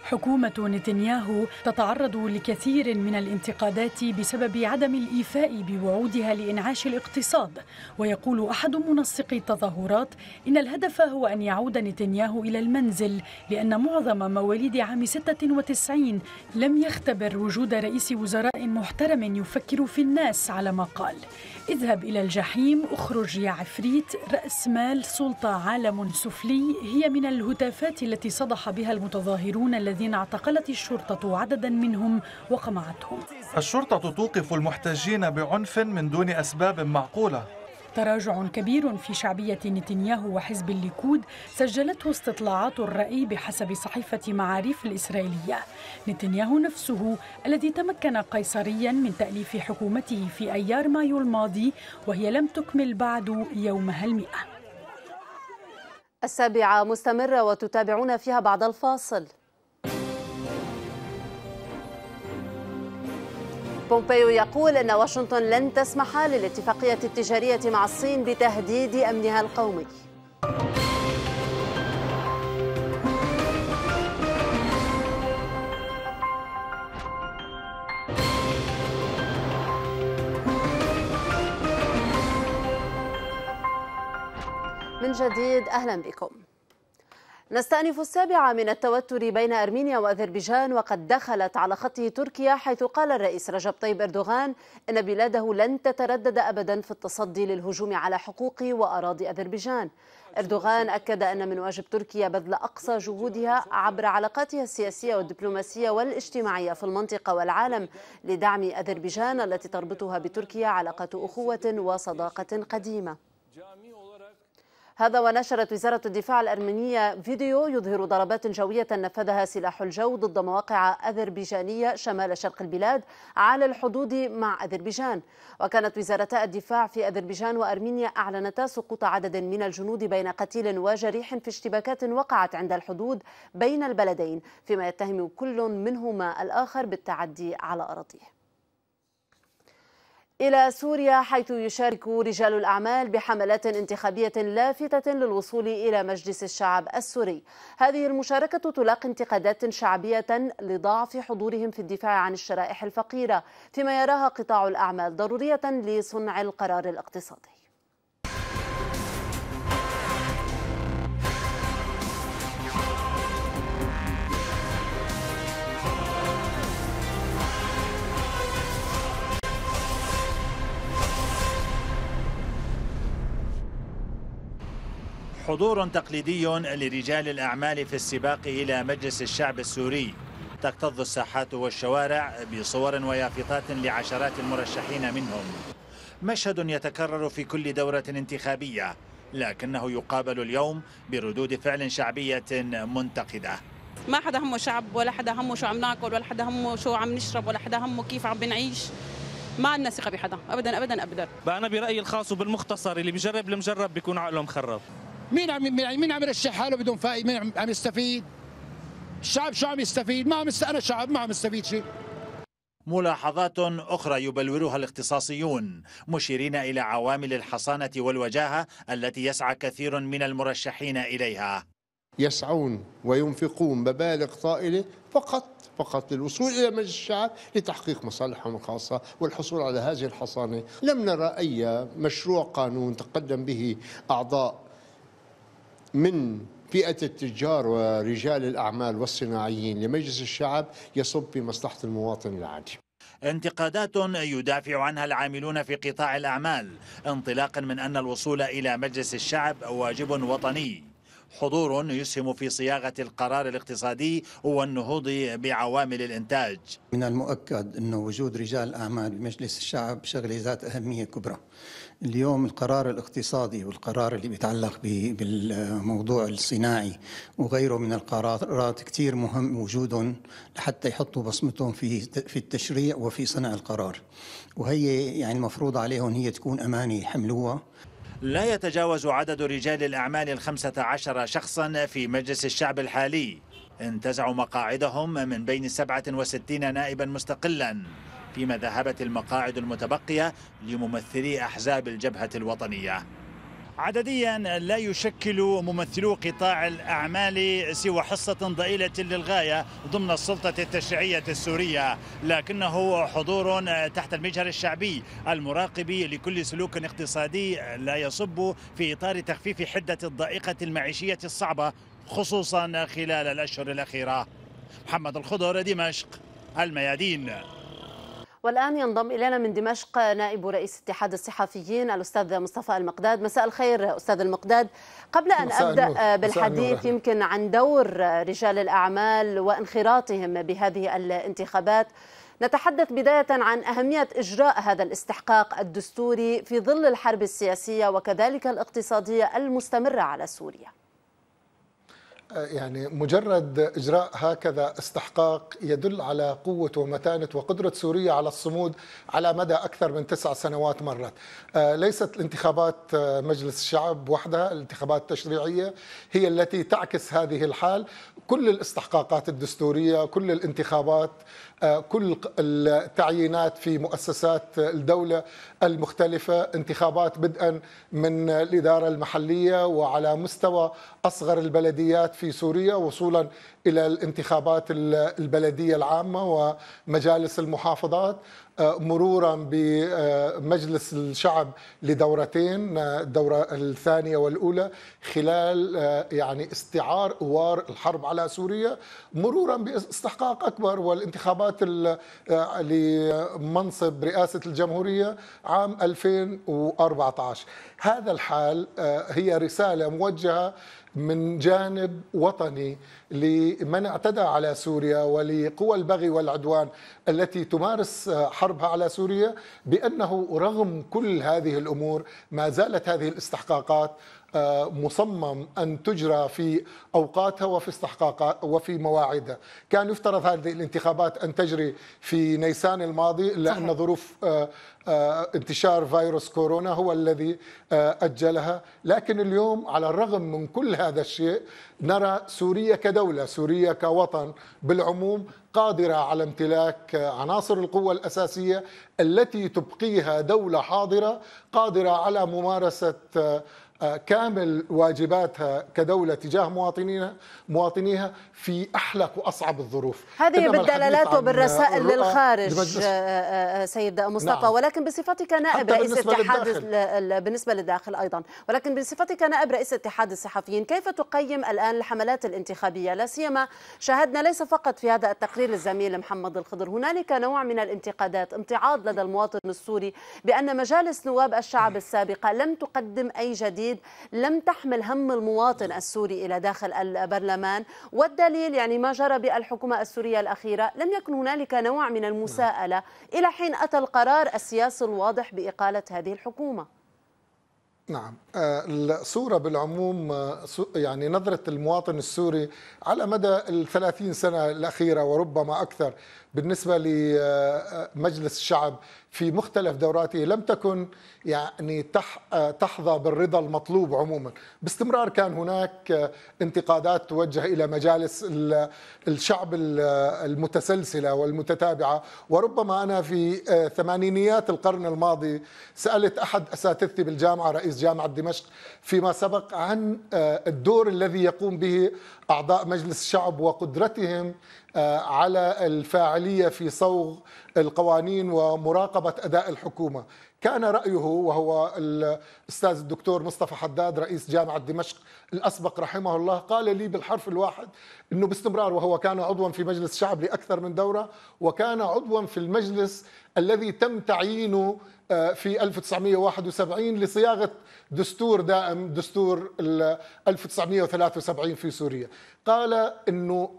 حكومة نتنياهو تتعرض لكثير من الانتقادات بسبب عدم الإيفاء بوعودها لإنعاش الاقتصاد. ويقول أحد منسقي التظاهرات إن الهدف هو أن يعود نتنياهو إلى المنزل، لأن معظم مواليد عام 96 لم يختبر وجود رئيس وزراء محترم يفكر في الناس، على ما قال. اذهب إلى الجحيم، اخرج يا عفريت، رأس مال، سلطة، عالم سفلي، هي من الهتافات التي صدح بها المتظاهرون الذين اعتقلت الشرطة عددا منهم وقمعتهم. الشرطة توقف المحتجين بعنف من دون أسباب معقولة. تراجع كبير في شعبية نتنياهو وحزب الليكود سجلته استطلاعات الرأي بحسب صحيفة معاريف الإسرائيلية. نتنياهو نفسه الذي تمكن قيصريا من تأليف حكومته في أيار مايو الماضي، وهي لم تكمل بعد يومها 100. السابعة مستمرة وتتابعون فيها بعد الفاصل. بومبيو يقول أن واشنطن لن تسمح للاتفاقية التجارية مع الصين بتهديد أمنها القومي. من جديد، أهلا بكم. نستأنف السابعة من التوتر بين أرمينيا وأذربيجان، وقد دخلت على خطه تركيا، حيث قال الرئيس رجب طيب أردوغان أن بلاده لن تتردد أبدا في التصدي للهجوم على حقوق وأراضي أذربيجان. أردوغان أكد أن من واجب تركيا بذل أقصى جهودها عبر علاقاتها السياسية والدبلوماسية والاجتماعية في المنطقة والعالم لدعم أذربيجان التي تربطها بتركيا علاقة أخوة وصداقة قديمة. هذا ونشرت وزارة الدفاع الأرمينية فيديو يظهر ضربات جوية نفذها سلاح الجو ضد مواقع أذربيجانية شمال شرق البلاد على الحدود مع أذربيجان. وكانت وزارتا الدفاع في أذربيجان وأرمينيا أعلنتا سقوط عدد من الجنود بين قتيل وجريح في اشتباكات وقعت عند الحدود بين البلدين، فيما يتهم كل منهما الآخر بالتعدي على أراضيه. إلى سوريا، حيث يشارك رجال الأعمال بحملات انتخابية لافتة للوصول إلى مجلس الشعب السوري. هذه المشاركة تلاقي انتقادات شعبية لضعف حضورهم في الدفاع عن الشرائح الفقيرة، فيما يراها قطاع الأعمال ضرورية لصنع القرار الاقتصادي. حضور تقليدي لرجال الأعمال في السباق إلى مجلس الشعب السوري، تكتظ الساحات والشوارع بصور ويافطات لعشرات المرشحين منهم. مشهد يتكرر في كل دورة انتخابية، لكنه يقابل اليوم بردود فعل شعبية منتقدة. ما حدا همه شعب، ولا حدا همه شو عم ناكل، ولا حدا همه شو عم نشرب، ولا حدا همه كيف عم بنعيش. ما عندنا ثقة بحدا أبدا أبدا أبدا. أنا برأيي الخاص وبالمختصر، اللي بجرب المجرب بيكون عقله مخرب. مين عم يرشح حاله بدون فائدة؟ مين عم يستفيد؟ الشعب شو عم يستفيد؟ ما عم أنا شعب ما عم يستفيد شيء. ملاحظات أخرى يبلورها الاختصاصيون، مشيرين إلى عوامل الحصانة والوجاهة التي يسعى كثير من المرشحين إليها. يسعون وينفقون مبالغ طائلة فقط للوصول إلى مجلس الشعب لتحقيق مصالحهم الخاصة والحصول على هذه الحصانة. لم نرى أي مشروع قانون تقدم به أعضاء من فئة التجار ورجال الأعمال والصناعيين لمجلس الشعب يصب في مصلحة المواطن العادي. انتقادات يدافع عنها العاملون في قطاع الأعمال، انطلاقا من أن الوصول إلى مجلس الشعب واجب وطني. حضور يسهم في صياغة القرار الاقتصادي والنهوض بعوامل الإنتاج. من المؤكد أن وجود رجال أعمال بمجلس الشعب شغلة ذات أهمية كبرى. اليوم القرار الاقتصادي والقرار اللي بيتعلق بالموضوع الصناعي وغيره من القرارات كتير مهم وجودهم لحتى يحطوا بصمتهم في التشريع وفي صنع القرار، وهي يعني المفروض عليهم هي تكون أمانة يحملوها. لا يتجاوز عدد رجال الأعمال 15 شخصا في مجلس الشعب الحالي، انتزعوا مقاعدهم من بين 67 نائبا مستقلا، فيما ذهبت المقاعد المتبقية لممثلي أحزاب الجبهة الوطنية. عدديا لا يشكل ممثلو قطاع الأعمال سوى حصة ضئيلة للغاية ضمن السلطة التشريعية السورية، لكنه حضور تحت المجهر الشعبي المراقب لكل سلوك اقتصادي لا يصب في إطار تخفيف حدة الضائقة المعيشية الصعبة، خصوصا خلال الأشهر الأخيرة. محمد الخضر، دمشق، الميادين. والآن ينضم إلينا من دمشق نائب رئيس اتحاد الصحفيين الأستاذ مصطفى المقداد. مساء الخير أستاذ المقداد. قبل أن أبدأ بالحديث يمكن عن دور رجال الأعمال وانخراطهم بهذه الانتخابات، نتحدث بداية عن أهمية إجراء هذا الاستحقاق الدستوري في ظل الحرب السياسية وكذلك الاقتصادية المستمرة على سوريا. يعني مجرد إجراء هكذا استحقاق يدل على قوة ومتانة وقدرة سوريا على الصمود على مدى أكثر من 9 سنوات مرت. ليست الانتخابات مجلس الشعب وحدها، الانتخابات التشريعية هي التي تعكس هذه الحال. كل الاستحقاقات الدستورية، كل الانتخابات، كل التعيينات في مؤسسات الدولة المختلفة، انتخابات بدءا من الإدارة المحلية وعلى مستوى أصغر البلديات في سوريا وصولا إلى الانتخابات البلدية العامة ومجالس المحافظات، مرورا بمجلس الشعب لدورتين، الدورة الثانية والأولى، خلال يعني استعار أوار الحرب على سوريا، مرورا باستحقاق أكبر والانتخابات لمنصب رئاسة الجمهورية عام 2014. هذا الحال هي رسالة موجهة من جانب وطني لمن اعتدى على سوريا ولقوى البغي والعدوان التي تمارس حربها على سوريا، بأنه رغم كل هذه الأمور ما زالت هذه الاستحقاقات مصمم أن تجرى في أوقاتها وفي استحقاقها وفي مواعيدها. كان يفترض هذه الانتخابات أن تجري في نيسان الماضي، لأن ظروف انتشار فيروس كورونا هو الذي أجلها. لكن اليوم على الرغم من كل هذا الشيء نرى سوريا كدولة، سوريا كوطن بالعموم، قادرة على امتلاك عناصر القوة الأساسية التي تبقيها دولة حاضرة قادرة على ممارسة كامل واجباتها كدولة تجاه مواطنيها في أحلك وأصعب الظروف. هذه بالدلالات وبالرسائل للخارج سيد مصطفى. نعم. ولكن بصفتك نائب رئيس بالنسبة للداخل أيضا، ولكن بصفتك نائب رئيس اتحاد الصحفيين، كيف تقيم الآن الحملات الانتخابية؟ لا سيما شاهدنا ليس فقط في هذا التقرير للزميل محمد الخضر هنالك نوع من الانتقادات، امتعاض لدى المواطن السوري بأن مجالس نواب الشعب السابقة لم تقدم أي جديد، لم تحمل هم المواطن السوري إلى داخل البرلمان، والدليل يعني ما جرى بالحكومة السورية الأخيرة، لم يكن هنالك نوع من المساءلة إلى حين أتى القرار السياسي الواضح بإقالة هذه الحكومة. نعم، الصورة بالعموم يعني نظرة المواطن السوري على مدى ال30 سنة الأخيرة وربما أكثر بالنسبة لمجلس الشعب في مختلف دوراته لم تكن يعني تحظى بالرضا المطلوب عموما. باستمرار كان هناك انتقادات توجه إلى مجالس الشعب المتسلسلة والمتتابعة، وربما أنا في ثمانينيات القرن الماضي سألت أحد أساتذتي بالجامعة، رئيس جامعة دمشق فيما سبق، عن الدور الذي يقوم به أعضاء مجلس الشعب وقدرتهم على الفاعلية في صوغ القوانين ومراقبة أداء الحكومة. كان رأيه، وهو الأستاذ الدكتور مصطفى حداد رئيس جامعة دمشق الأسبق رحمه الله، قال لي بالحرف الواحد أنه باستمرار، وهو كان عضوا في مجلس الشعب لأكثر من دورة، وكان عضوا في المجلس الذي تم تعيينه في 1971 لصياغة دستور دائم، دستور 1973 في سوريا، قال أنه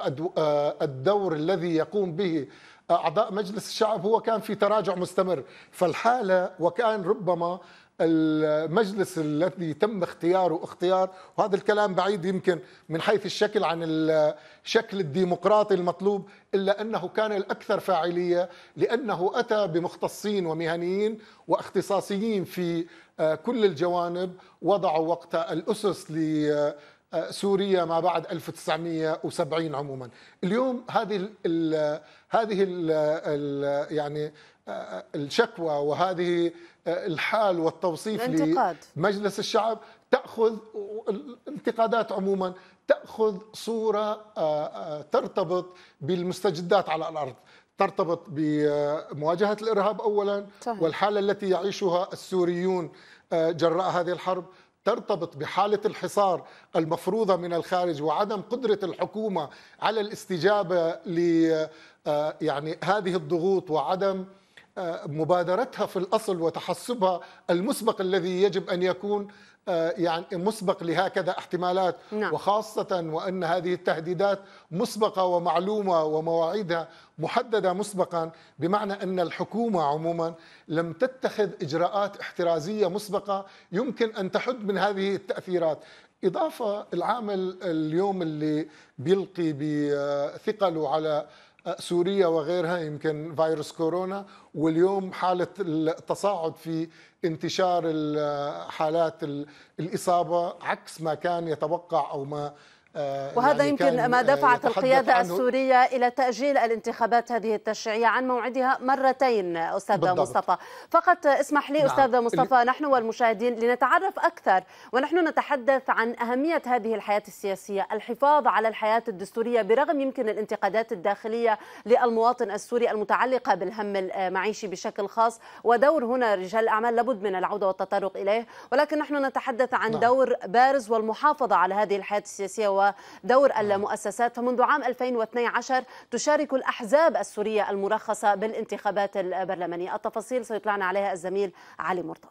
الدور الذي يقوم به أعضاء مجلس الشعب هو كان في تراجع مستمر. فالحالة وكان ربما المجلس الذي تم اختياره اختيار، وهذا الكلام بعيد يمكن من حيث الشكل عن الشكل الديمقراطي المطلوب، إلا أنه كان الأكثر فاعلية، لأنه أتى بمختصين ومهنيين واختصاصيين في كل الجوانب، وضعوا وقتها الأسس ل سوريا ما بعد 1970 عموما. اليوم هذه ال يعني الشكوى وهذه الحال والتوصيف لمجلس الشعب تأخذ، الانتقادات عموما تأخذ صورة ترتبط بالمستجدات على الأرض، ترتبط بمواجهة الإرهاب أولا، والحالة التي يعيشها السوريون جراء هذه الحرب، ترتبط بحالة الحصار المفروضة من الخارج وعدم قدرة الحكومة على الاستجابة ل يعني هذه الضغوط، وعدم مبادرتها في الأصل وتحسبها المسبق الذي يجب أن يكون يعني مسبق لهكذا احتمالات. نعم. وخاصة وأن هذه التهديدات مسبقة ومعلومة ومواعيدها محددة مسبقا، بمعنى أن الحكومة عموما لم تتخذ إجراءات احترازية مسبقة يمكن أن تحد من هذه التأثيرات. إضافة العامل اليوم اللي بيلقي بثقله على سوريا وغيرها، يمكن فيروس كورونا، واليوم حالة التصاعد في انتشار حالات الإصابة عكس ما كان يتوقع أو ما وهذا يعني يمكن ما دفعت القيادة السورية إلى تأجيل الانتخابات هذه التشريعية عن موعدها مرتين أستاذ مصطفى. فقط اسمح لي أستاذ مصطفى نحن والمشاهدين لنتعرف أكثر ونحن نتحدث عن أهمية هذه الحياة السياسية، الحفاظ على الحياة الدستورية برغم يمكن الانتقادات الداخلية للمواطن السوري المتعلقة بالهم المعيشي بشكل خاص، ودور هنا رجال الأعمال لابد من العودة والتطرق إليه، ولكن نحن نتحدث عن دور بارز والمحافظة على هذه الحياة السياسية ودور المؤسسات. فمنذ عام 2012 تشارك الأحزاب السورية المرخصة بالانتخابات البرلمانية. التفاصيل سيطلعنا عليها الزميل علي مرتضى.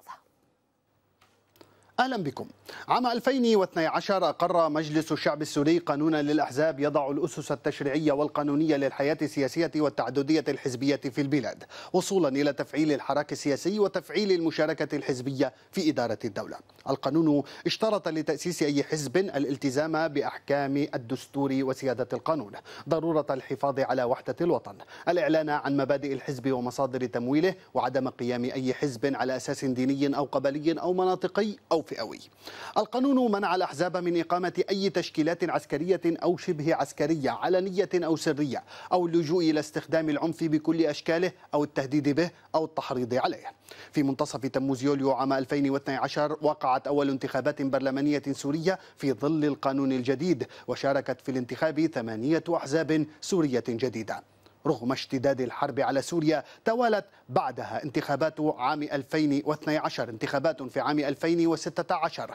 أهلا بكم. عام 2012 أقر مجلس الشعب السوري قانونا للأحزاب يضع الأسس التشريعية والقانونية للحياة السياسية والتعددية الحزبية في البلاد، وصولا إلى تفعيل الحراك السياسي وتفعيل المشاركة الحزبية في إدارة الدولة. القانون اشترط لتأسيس أي حزب الالتزام بأحكام الدستور وسيادة القانون، ضرورة الحفاظ على وحدة الوطن، الإعلان عن مبادئ الحزب ومصادر تمويله، وعدم قيام أي حزب على أساس ديني أو قبلي أو مناطقي أو فئوي. القانون منع الأحزاب من إقامة أي تشكيلات عسكرية أو شبه عسكرية علنية أو سرية، أو اللجوء إلى استخدام العنف بكل أشكاله أو التهديد به أو التحريض عليه. في منتصف تموز يوليو عام 2012 وقعت أول انتخابات برلمانية سورية في ظل القانون الجديد، وشاركت في الانتخاب 8 أحزاب سورية جديدة. رغم اشتداد الحرب على سوريا توالت بعدها انتخابات عام 2012، انتخابات في عام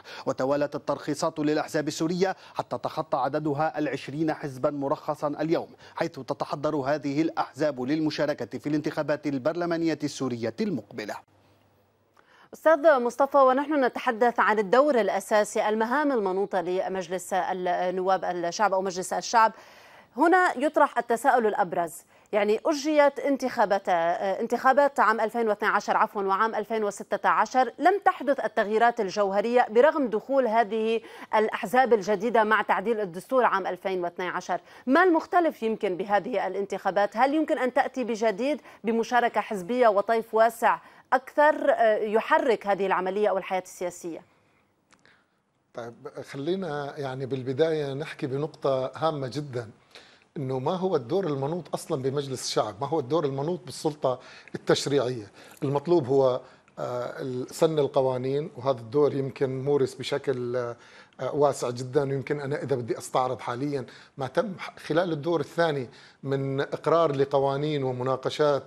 2016، وتوالت الترخيصات للأحزاب السورية حتى تخطى عددها 20 حزبا مرخصا اليوم، حيث تتحضر هذه الأحزاب للمشاركة في الانتخابات البرلمانية السورية المقبلة. أستاذ مصطفى، ونحن نتحدث عن الدور الأساسي، المهام المنوطة لمجلس النواب الشعب أو مجلس الشعب، هنا يطرح التساؤل الأبرز. يعني أجريت انتخابات عام 2012 وعام 2016، لم تحدث التغييرات الجوهرية برغم دخول هذه الأحزاب الجديدة مع تعديل الدستور عام 2012. ما المختلف يمكن بهذه الانتخابات؟ هل يمكن أن تأتي بجديد بمشاركة حزبية وطيف واسع أكثر يحرك هذه العملية أو الحياة السياسية؟ طيب، خلينا يعني بالبداية نحكي بنقطة هامة جدا، إنه ما هو الدور المنوط أصلا بمجلس الشعب؟ ما هو الدور المنوط بالسلطة التشريعية؟ المطلوب هو سن القوانين، وهذا الدور يمكن مورس بشكل واسع جدا. ويمكن أنا إذا بدي أستعرض حاليا ما تم خلال الدور الثاني من إقرار لقوانين ومناقشات،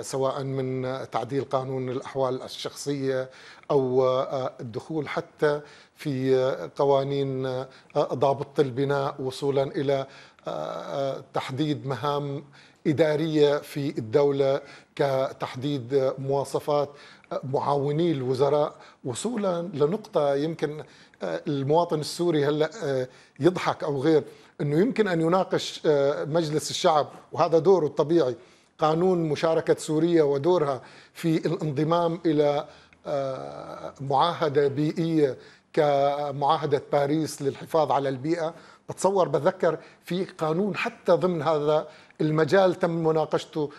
سواء من تعديل قانون الأحوال الشخصية أو الدخول حتى في قوانين ضابط البناء، وصولا إلى تحديد مهام إدارية في الدولة، كتحديد مواصفات معاوني الوزراء، وصولا لنقطة يمكن المواطن السوري هلأ يضحك أو غير، أنه يمكن أن يناقش مجلس الشعب، وهذا دوره الطبيعي، قانون مشاركة سوريا ودورها في الانضمام إلى معاهدة بيئية كمعاهدة باريس للحفاظ على البيئة. بتصور بتذكر في قانون حتى ضمن هذا المجال تم مناقشته،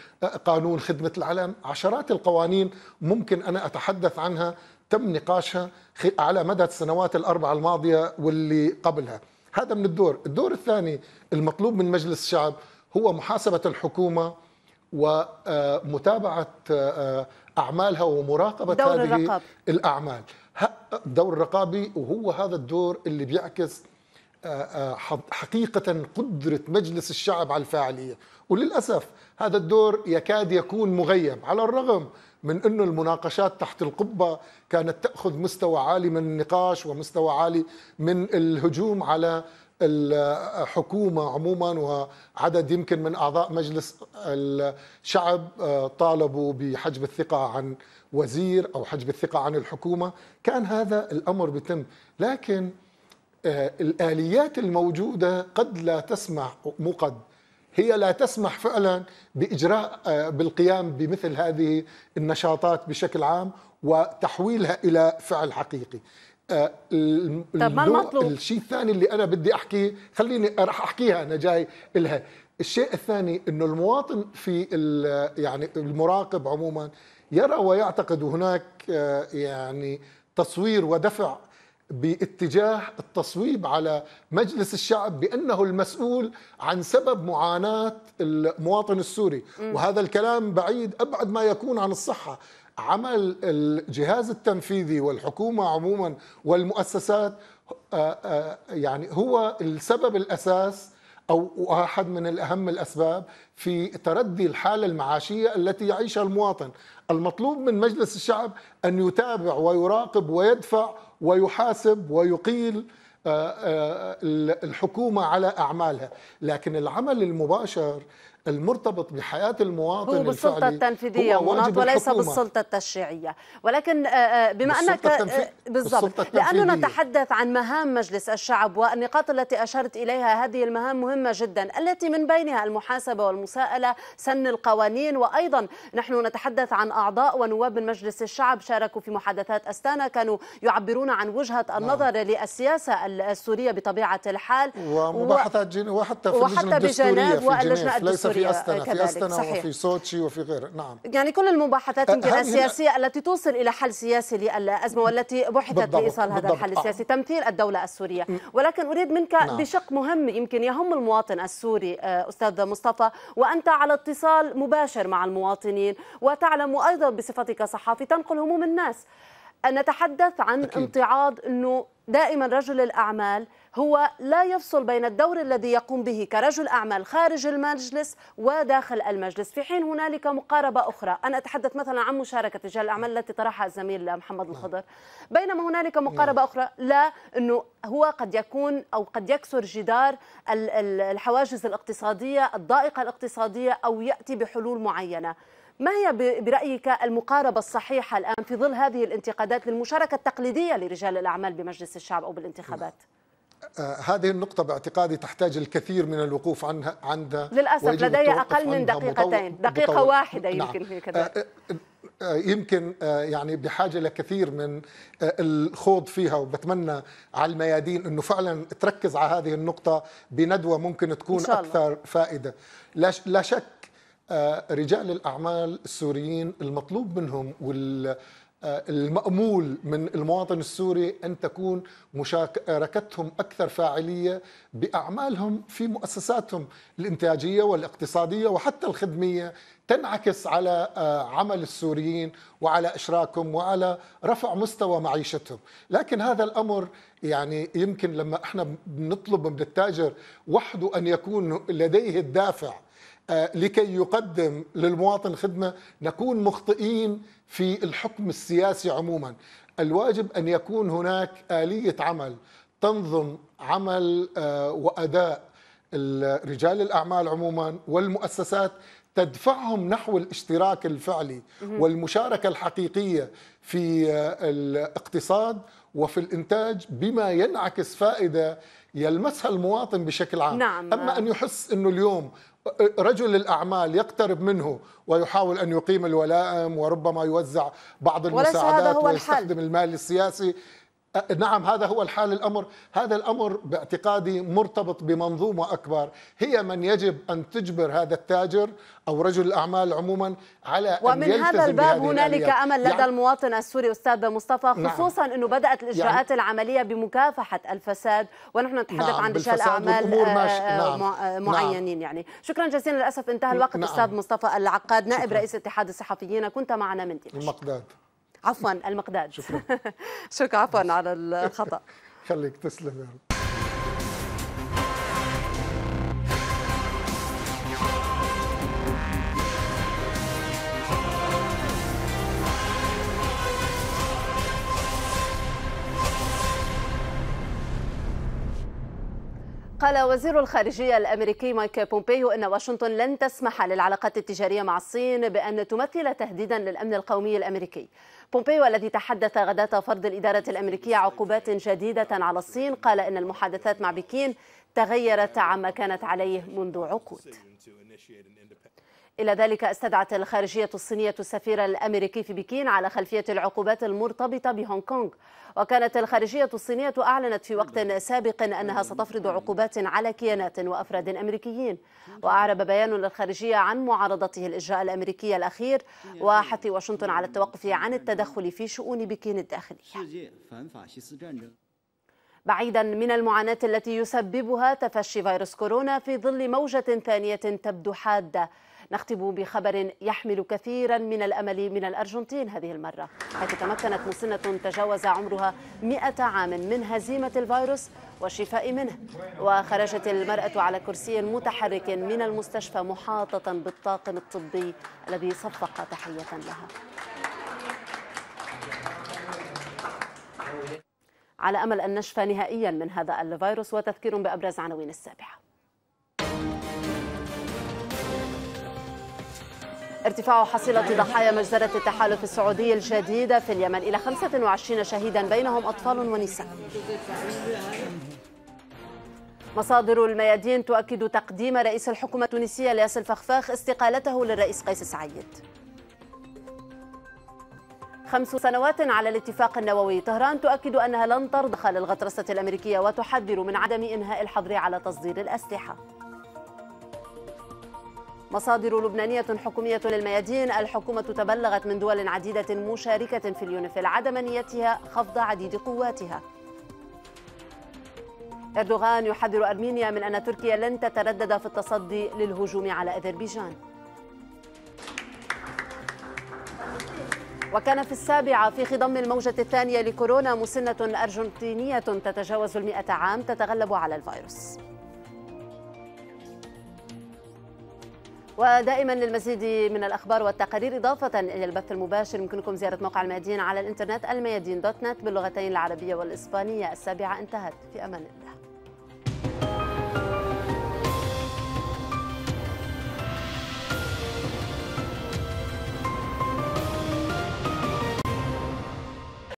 قانون خدمة العلم، عشرات القوانين ممكن أنا أتحدث عنها تم نقاشها على مدى السنوات الأربعة الماضية واللي قبلها. هذا من الدور. الدور الثاني المطلوب من مجلس الشعب هو محاسبة الحكومة ومتابعة أعمالها ومراقبة هذه الأعمال، دور رقابي، وهو هذا الدور اللي بيعكس حقيقة قدرة مجلس الشعب على الفاعلية. وللأسف هذا الدور يكاد يكون مغيب، على الرغم من أن المناقشات تحت القبة كانت تأخذ مستوى عالي من النقاش ومستوى عالي من الهجوم على الحكومة عموما، وعدد يمكن من أعضاء مجلس الشعب طالبوا بحجب الثقة عن وزير أو حجب الثقة عن الحكومة. كان هذا الأمر بيتم، لكن الآليات الموجودة قد لا تسمح، مو قد، هي لا تسمح فعلا بإجراء بالقيام بمثل هذه النشاطات بشكل عام وتحويلها إلى فعل حقيقي. الشيء الثاني اللي أنا بدي أحكيه، خليني راح أحكيها، أنا جاي لها. الشيء الثاني إنه المواطن في يعني المراقب عموما يرى ويعتقد، هناك يعني تصوير ودفع باتجاه التصويب على مجلس الشعب بأنه المسؤول عن سبب معاناة المواطن السوري. وهذا الكلام بعيد أبعد ما يكون عن الصحة. عمل الجهاز التنفيذي والحكومة عموما والمؤسسات يعني هو السبب الأساس أو أحد من الأهم الأسباب في تردي الحالة المعاشية التي يعيشها المواطن. المطلوب من مجلس الشعب أن يتابع ويراقب ويدفع ويحاسب ويقيل الحكومة على أعمالها، لكن العمل المباشر المرتبط بحياة المواطن هو بالسلطة التنفيذية وليس بالسلطة التشريعية. ولكن بما أنك بالضبط لأننا نتحدث عن مهام مجلس الشعب والنقاط التي أشرت إليها، هذه المهام مهمة جدا التي من بينها المحاسبة والمساءلة، سن القوانين، وأيضا نحن نتحدث عن أعضاء ونواب من مجلس الشعب شاركوا في محادثات أستانا، كانوا يعبرون عن وجهة النظر للسياسة السورية بطبيعة الحال، ومباحثات جنيف وحتى في اللجنة الدستورية في أستنا وفي سوتشي وفي غيره. نعم، يعني كل المباحثات يمكن السياسية التي توصل إلى حل سياسي للأزمة والتي بحثت لإيصال هذا الحل السياسي، تمثيل الدولة السورية. ولكن أريد منك بشق مهم يمكن يهم المواطن السوري أستاذ مصطفى، وأنت على اتصال مباشر مع المواطنين وتعلم أيضا بصفتك صحافي تنقل هموم الناس. نتحدث عن امتعاض أنه دائما رجل الأعمال هو لا يفصل بين الدور الذي يقوم به كرجل أعمال خارج المجلس وداخل المجلس، في حين هنالك مقاربة أخرى. أنا أتحدث مثلا عن مشاركة رجال الأعمال التي طرحها الزميل محمد الخضر، بينما هنالك مقاربة أخرى لا، أنه هو قد يكون أو قد يكسر جدار الحواجز الاقتصادية الضائقة الاقتصادية أو يأتي بحلول معينة. ما هي برأيك المقاربة الصحيحة الآن في ظل هذه الانتقادات للمشاركة التقليدية لرجال الأعمال بمجلس الشعب أو بالانتخابات؟ هذه النقطة باعتقادي تحتاج الكثير من الوقوف عندها للأسف لدي أقل من دقيقتين، دقيقة واحدة يمكن في كذا. يمكن يعني بحاجة لكثير من الخوض فيها، وبتمنى على الميادين أنه فعلا تركز على هذه النقطة بندوة ممكن تكون أكثر فائدة. لا شك رجال الأعمال السوريين المطلوب منهم والمأمول من المواطن السوري أن تكون مشاركتهم أكثر فاعلية بأعمالهم في مؤسساتهم الإنتاجية والاقتصادية وحتى الخدمية، تنعكس على عمل السوريين وعلى إشراكهم وعلى رفع مستوى معيشتهم. لكن هذا الأمر يعني يمكن لما احنا بنطلب من التاجر وحده أن يكون لديه الدافع لكي يقدم للمواطن خدمة، نكون مخطئين في الحكم السياسي عموما. الواجب أن يكون هناك آلية عمل تنظم عمل وأداء رجال الأعمال عموما والمؤسسات، تدفعهم نحو الاشتراك الفعلي والمشاركة الحقيقية في الاقتصاد وفي الإنتاج بما ينعكس فائدة يلمسها المواطن بشكل عام. نعم. أما أن يحس أنه اليوم رجل الأعمال يقترب منه ويحاول أن يقيم الولائم وربما يوزع بعض المساعدات ويستخدم المال السياسي، نعم هذا هو الحال. الأمر هذا الأمر باعتقادي مرتبط بمنظومة أكبر هي من يجب أن تجبر هذا التاجر أو رجل الأعمال عموما على أن يلتزم بهذه الآليات. ومن هذا الباب هنالك أمل لدى المواطن السوري أستاذ مصطفى، خصوصا أنه بدأت الإجراءات العملية بمكافحة الفساد، ونحن نتحدث عن رجال أعمال معينين. يعني شكرا جزيلا، للأسف انتهى الوقت. أستاذ مصطفى العقاد نائب رئيس اتحاد الصحفيين كنت معنا من دمشق. المقداد، عفوا المقداد، شكرا. شكرا، عفوا على الخطأ. خليك تسلم. قال وزير الخارجية الأمريكي مايك بومبيو أن واشنطن لن تسمح للعلاقات التجارية مع الصين بأن تمثل تهديدا للأمن القومي الأمريكي. بومبيو الذي تحدث غداة فرض الإدارة الأمريكية عقوبات جديدة على الصين قال إن المحادثات مع بكين تغيرت عما كانت عليه منذ عقود. إلى ذلك استدعت الخارجية الصينية السفير الأمريكي في بكين على خلفية العقوبات المرتبطة بهونغ كونغ. وكانت الخارجية الصينية أعلنت في وقت سابق أنها ستفرض عقوبات على كيانات وأفراد أمريكيين. وأعرب بيان للخارجية عن معارضته الإجراء الأمريكي الأخير وحث واشنطن على التوقف عن التدخل في شؤون بكين الداخلية. بعيدا من المعاناة التي يسببها تفشي فيروس كورونا في ظل موجة ثانية تبدو حادة. نختم بخبر يحمل كثيرا من الأمل من الأرجنتين هذه المرة، حيث تمكنت مسنة تجاوز عمرها 100 عام من هزيمة الفيروس والشفاء منه. وخرجت المرأة على كرسي متحرك من المستشفى محاطة بالطاقم الطبي الذي صفق تحية لها. على أمل أن نشفى نهائيا من هذا الفيروس. وتذكير بأبرز عناوين السابعة: ارتفاع حصيلة ضحايا مجزرة التحالف السعودي الجديدة في اليمن إلى 25 شهيدا بينهم أطفال ونساء. مصادر الميادين تؤكد تقديم رئيس الحكومة التونسية إلياس الفخفاخ استقالته للرئيس قيس سعيد. 5 سنوات على الاتفاق النووي، طهران تؤكد أنها لن ترضى للغطرسة الأمريكية وتحذر من عدم إنهاء الحظر على تصدير الأسلحة. مصادر لبنانية حكومية للميادين: الحكومة تبلغت من دول عديدة مشاركة في اليونيفيل عدم نيتها خفض عديد قواتها. أردوغان يحذر أرمينيا من أن تركيا لن تتردد في التصدي للهجوم على أذربيجان. وكان في السابعة في خضم الموجة الثانية لكورونا مسنة أرجنتينية تتجاوز 100 عام تتغلب على الفيروس. ودائما للمزيد من الأخبار والتقارير إضافة إلى البث المباشر يمكنكم زيارة موقع الميادين على الإنترنت الميادين.net باللغتين العربية والإسبانية. السابعة انتهت، في أمان الله.